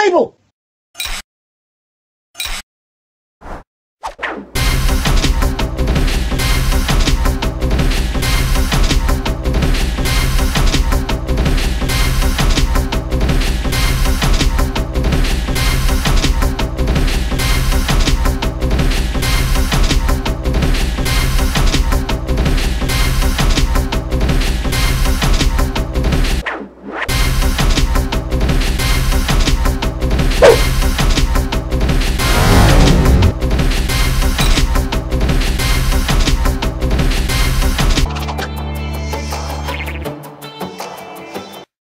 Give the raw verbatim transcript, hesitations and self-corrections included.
table.